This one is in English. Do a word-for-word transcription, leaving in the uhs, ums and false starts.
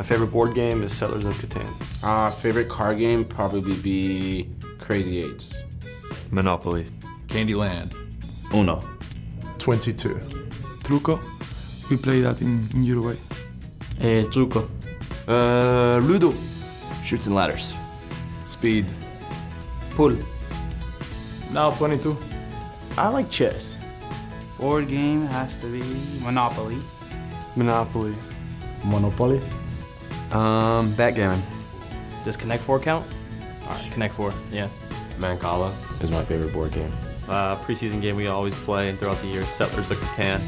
My favorite board game is Settlers of Catan. Uh, favorite card game probably be Crazy Eights. Monopoly. Candyland. Uno. twenty-two. Truco. We play that in, in Uruguay. Eh, Truco. Uh, Ludo. Shoots and Ladders. Speed. Pool. Now twenty-two. I like chess. Board game has to be Monopoly. Monopoly. Monopoly. Um, backgammon. Does Connect Four count? All right, Connect Four, yeah. Mancala is my favorite board game. Uh, preseason game we always play and throughout the year, Settlers of Catan.